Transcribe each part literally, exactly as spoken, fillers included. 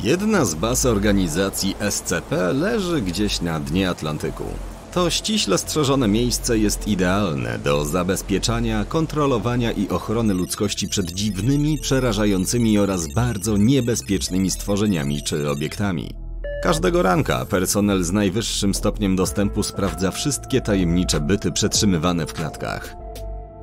Jedna z baz organizacji S C P leży gdzieś na dnie Atlantyku. To ściśle strzeżone miejsce jest idealne do zabezpieczania, kontrolowania i ochrony ludzkości przed dziwnymi, przerażającymi oraz bardzo niebezpiecznymi stworzeniami czy obiektami. Każdego ranka personel z najwyższym stopniem dostępu sprawdza wszystkie tajemnicze byty przetrzymywane w klatkach.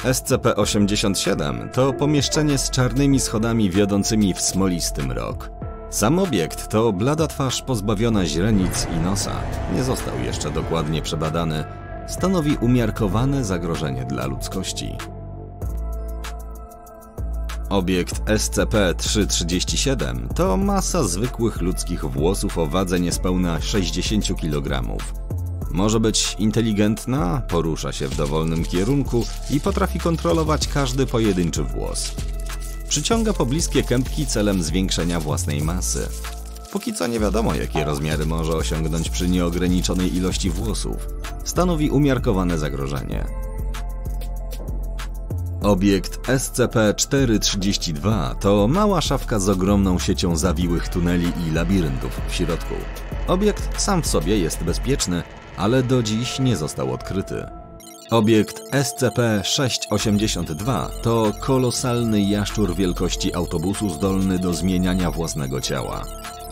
S C P osiemdziesiąt siedem to pomieszczenie z czarnymi schodami wiodącymi w smolisty mrok. Sam obiekt to blada twarz pozbawiona źrenic i nosa, nie został jeszcze dokładnie przebadany, stanowi umiarkowane zagrożenie dla ludzkości. Obiekt S C P trzysta trzydzieści siedem to masa zwykłych ludzkich włosów o wadze niespełna sześćdziesięciu kilogramów. Może być inteligentna, porusza się w dowolnym kierunku i potrafi kontrolować każdy pojedynczy włos. Przyciąga pobliskie kępki celem zwiększenia własnej masy. Póki co nie wiadomo, jakie rozmiary może osiągnąć przy nieograniczonej ilości włosów. Stanowi umiarkowane zagrożenie. Obiekt S C P czterysta trzydzieści dwa to mała szafka z ogromną siecią zawiłych tuneli i labiryntów w środku. Obiekt sam w sobie jest bezpieczny, ale do dziś nie został odkryty. Obiekt S C P sześćset osiemdziesiąt dwa to kolosalny jaszczur wielkości autobusu zdolny do zmieniania własnego ciała.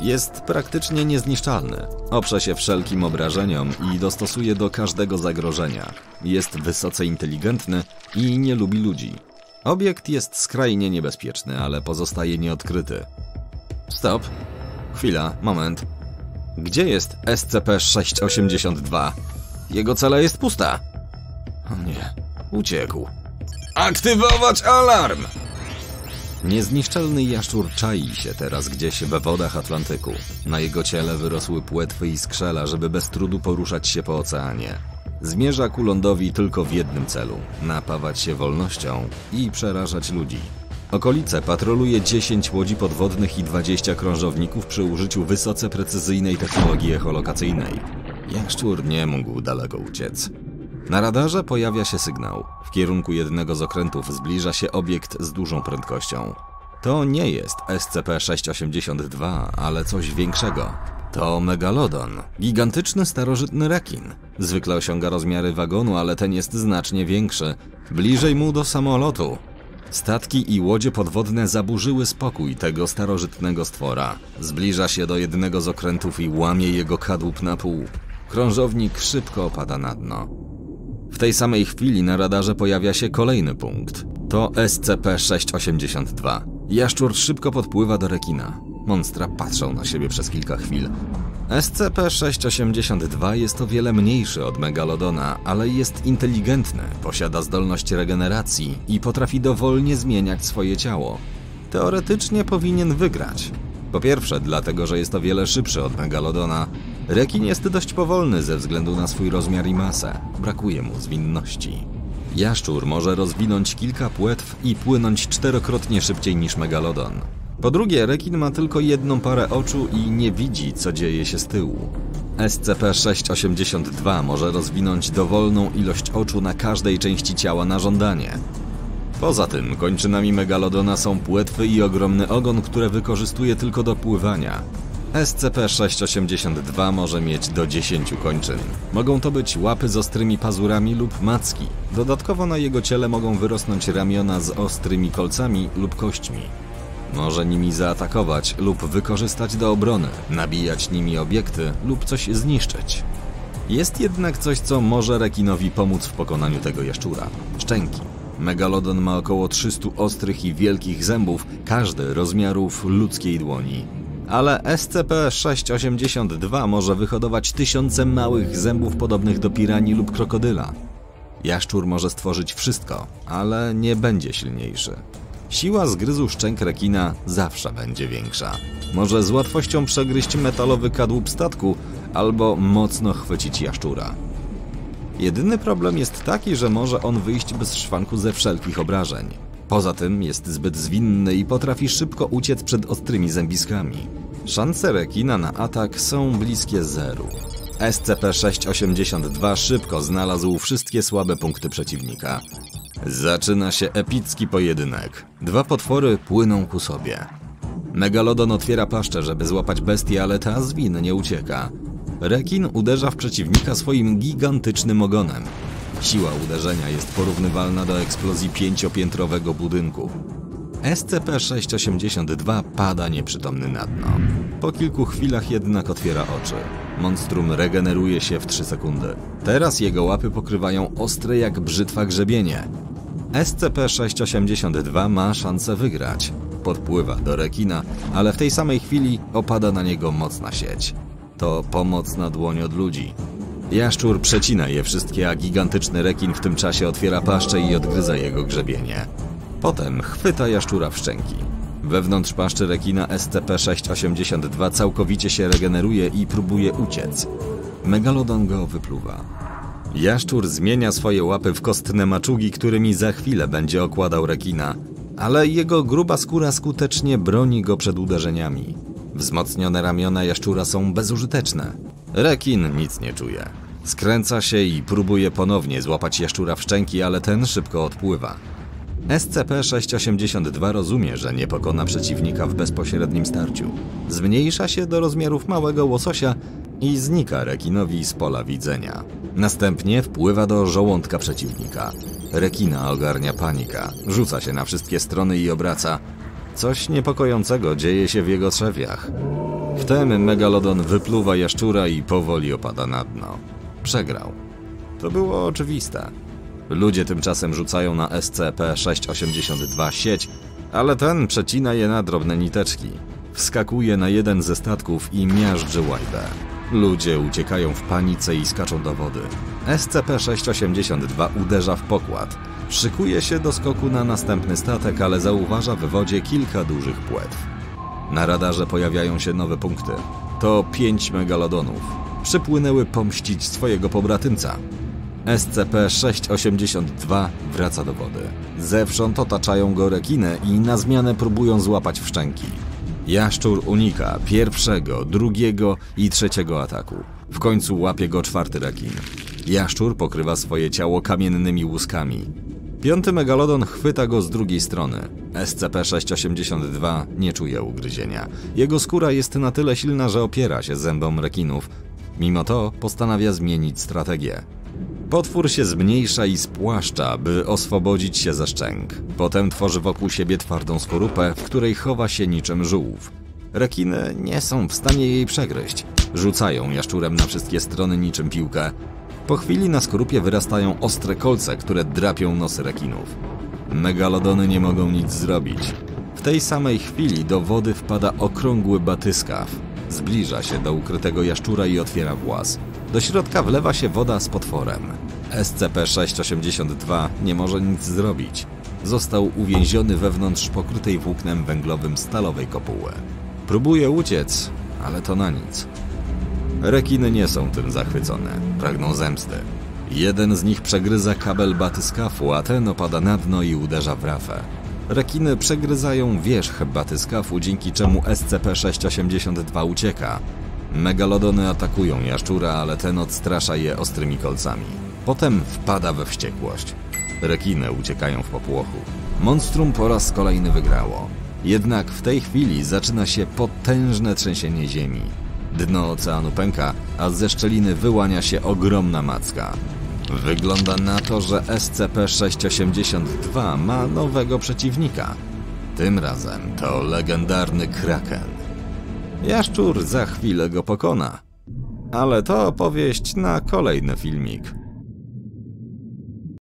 Jest praktycznie niezniszczalny, oprze się wszelkim obrażeniom i dostosuje do każdego zagrożenia. Jest wysoce inteligentny i nie lubi ludzi. Obiekt jest skrajnie niebezpieczny, ale pozostaje nieodkryty. Stop. Chwila, moment. Gdzie jest S C P sześćset osiemdziesiąt dwa? Jego cela jest pusta. O nie, uciekł. Aktywować alarm! Niezniszczalny jaszczur czai się teraz gdzieś we wodach Atlantyku. Na jego ciele wyrosły płetwy i skrzela, żeby bez trudu poruszać się po oceanie. Zmierza ku lądowi tylko w jednym celu – napawać się wolnością i przerażać ludzi. Okolice patroluje dziesięć łodzi podwodnych i dwadzieścia krążowników przy użyciu wysoce precyzyjnej technologii echolokacyjnej. Jaszczur nie mógł daleko uciec. Na radarze pojawia się sygnał. W kierunku jednego z okrętów zbliża się obiekt z dużą prędkością. To nie jest S C P sześćset osiemdziesiąt dwa, ale coś większego. To Megalodon, gigantyczny starożytny rekin. Zwykle osiąga rozmiary wagonu, ale ten jest znacznie większy. Bliżej mu do samolotu. Statki i łodzie podwodne zaburzyły spokój tego starożytnego stwora. Zbliża się do jednego z okrętów i łamie jego kadłub na pół. Krążownik szybko opada na dno. W tej samej chwili na radarze pojawia się kolejny punkt. To S C P sześćset osiemdziesiąt dwa. Jaszczur szybko podpływa do rekina. Monstra patrzą na siebie przez kilka chwil. S C P sześćset osiemdziesiąt dwa jest o wiele mniejszy od Megalodona, ale jest inteligentny, posiada zdolność regeneracji i potrafi dowolnie zmieniać swoje ciało. Teoretycznie powinien wygrać. Po pierwsze, dlatego, że jest o wiele szybszy od Megalodona. Rekin jest dość powolny ze względu na swój rozmiar i masę. Brakuje mu zwinności. Jaszczur może rozwinąć kilka płetw i płynąć czterokrotnie szybciej niż Megalodon. Po drugie, rekin ma tylko jedną parę oczu i nie widzi, co dzieje się z tyłu. S C P sześćset osiemdziesiąt dwa może rozwinąć dowolną ilość oczu na każdej części ciała na żądanie. Poza tym kończynami Megalodona są płetwy i ogromny ogon, które wykorzystuje tylko do pływania. S C P sześćset osiemdziesiąt dwa może mieć do dziesięciu kończyn. Mogą to być łapy z ostrymi pazurami lub macki. Dodatkowo na jego ciele mogą wyrosnąć ramiona z ostrymi kolcami lub kośćmi. Może nimi zaatakować lub wykorzystać do obrony, nabijać nimi obiekty lub coś zniszczyć. Jest jednak coś, co może rekinowi pomóc w pokonaniu tego jaszczura. Szczęki. Megalodon ma około trzystu ostrych i wielkich zębów, każdy rozmiarów ludzkiej dłoni. Ale S C P sześćset osiemdziesiąt dwa może wyhodować tysiące małych zębów podobnych do piranii lub krokodyla. Jaszczur może stworzyć wszystko, ale nie będzie silniejszy. Siła zgryzu szczęk rekina zawsze będzie większa. Może z łatwością przegryźć metalowy kadłub statku albo mocno chwycić jaszczura. Jedyny problem jest taki, że może on wyjść bez szwanku ze wszelkich obrażeń. Poza tym jest zbyt zwinny i potrafi szybko uciec przed ostrymi zębiskami. Szanse rekina na atak są bliskie zeru. S C P sześćset osiemdziesiąt dwa szybko znalazł wszystkie słabe punkty przeciwnika. Zaczyna się epicki pojedynek. Dwa potwory płyną ku sobie. Megalodon otwiera paszczę, żeby złapać bestię, ale ta zwinnie ucieka. Rekin uderza w przeciwnika swoim gigantycznym ogonem. Siła uderzenia jest porównywalna do eksplozji pięciopiętrowego budynku. S C P sześć osiemdziesiąt dwa pada nieprzytomny na dno. Po kilku chwilach jednak otwiera oczy. Monstrum regeneruje się w trzy sekundy. Teraz jego łapy pokrywają ostre jak brzytwa grzebienie. S C P sześć osiemdziesiąt dwa ma szansę wygrać. Podpływa do rekina, ale w tej samej chwili opada na niego mocna sieć. To pomocna dłoń od ludzi. Jaszczur przecina je wszystkie, a gigantyczny rekin w tym czasie otwiera paszczę i odgryza jego grzebienie. Potem chwyta jaszczura w szczęki. Wewnątrz paszczy rekina S C P sześć osiemdziesiąt dwa całkowicie się regeneruje i próbuje uciec. Megalodon go wypluwa. Jaszczur zmienia swoje łapy w kostne maczugi, którymi za chwilę będzie okładał rekina, ale jego gruba skóra skutecznie broni go przed uderzeniami. Wzmocnione ramiona jaszczura są bezużyteczne. Rekin nic nie czuje. Skręca się i próbuje ponownie złapać jaszczura w szczęki, ale ten szybko odpływa. S C P sześć osiemdziesiąt dwa rozumie, że nie pokona przeciwnika w bezpośrednim starciu. Zmniejsza się do rozmiarów małego łososia i znika rekinowi z pola widzenia. Następnie wpływa do żołądka przeciwnika. Rekina ogarnia panika, rzuca się na wszystkie strony i obraca. Coś niepokojącego dzieje się w jego trzewiach. Wtem Megalodon wypluwa jaszczura i powoli opada na dno. Przegrał. To było oczywiste. Ludzie tymczasem rzucają na S C P sześć osiemdziesiąt dwa sieć, ale ten przecina je na drobne niteczki. Wskakuje na jeden ze statków i miażdży łajbę. Ludzie uciekają w panice i skaczą do wody. S C P sześć osiemdziesiąt dwa uderza w pokład. Szykuje się do skoku na następny statek, ale zauważa w wodzie kilka dużych płetw. Na radarze pojawiają się nowe punkty. To pięć megalodonów. Przypłynęły pomścić swojego pobratymca. S C P sześć osiemdziesiąt dwa wraca do wody. Zewsząd otaczają go rekiny i na zmianę próbują złapać w szczęki. Jaszczur unika pierwszego, drugiego i trzeciego ataku. W końcu łapie go czwarty rekin. Jaszczur pokrywa swoje ciało kamiennymi łuskami. Piąty megalodon chwyta go z drugiej strony. S C P sześć osiemdziesiąt dwa nie czuje ugryzienia. Jego skóra jest na tyle silna, że opiera się zębom rekinów. Mimo to postanawia zmienić strategię. Potwór się zmniejsza i spłaszcza, by oswobodzić się ze szczęk. Potem tworzy wokół siebie twardą skorupę, w której chowa się niczym żółw. Rekiny nie są w stanie jej przegryźć. Rzucają jaszczurem na wszystkie strony niczym piłkę. Po chwili na skorupie wyrastają ostre kolce, które drapią nosy rekinów. Megalodony nie mogą nic zrobić. W tej samej chwili do wody wpada okrągły batyskaw. Zbliża się do ukrytego jaszczura i otwiera włas. Do środka wlewa się woda z potworem. S C P sześć osiemdziesiąt dwa nie może nic zrobić. Został uwięziony wewnątrz pokrytej włóknem węglowym stalowej kopuły. Próbuje uciec, ale to na nic. Rekiny nie są tym zachwycone. Pragną zemsty. Jeden z nich przegryza kabel batyskafu, a ten opada na dno i uderza w rafę. Rekiny przegryzają wierzch batyskafu, dzięki czemu S C P sześć osiemdziesiąt dwa ucieka. Megalodony atakują jaszczura, ale ten odstrasza je ostrymi kolcami. Potem wpada we wściekłość. Rekiny uciekają w popłochu. Monstrum po raz kolejny wygrało. Jednak w tej chwili zaczyna się potężne trzęsienie ziemi. Dno oceanu pęka, a ze szczeliny wyłania się ogromna macka. Wygląda na to, że S C P sześć osiemdziesiąt dwa ma nowego przeciwnika. Tym razem to legendarny kraken. Jaszczur za chwilę go pokona. Ale to opowieść na kolejny filmik.